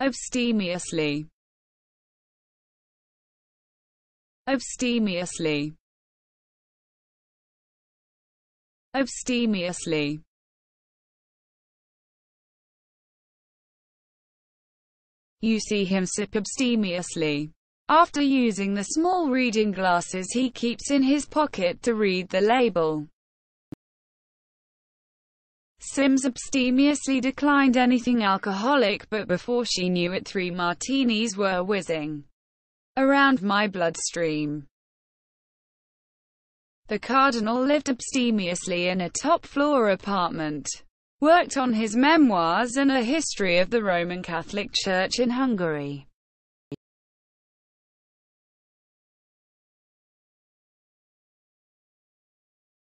Abstemiously. Abstemiously. Abstemiously. You see him sip abstemiously. After using the small reading glasses he keeps in his pocket to read the label. Sims abstemiously declined anything alcoholic, but before she knew it 3 martinis were whizzing around my bloodstream. The Cardinal lived abstemiously in a top-floor apartment, worked on his memoirs and a history of the Roman Catholic Church in Hungary.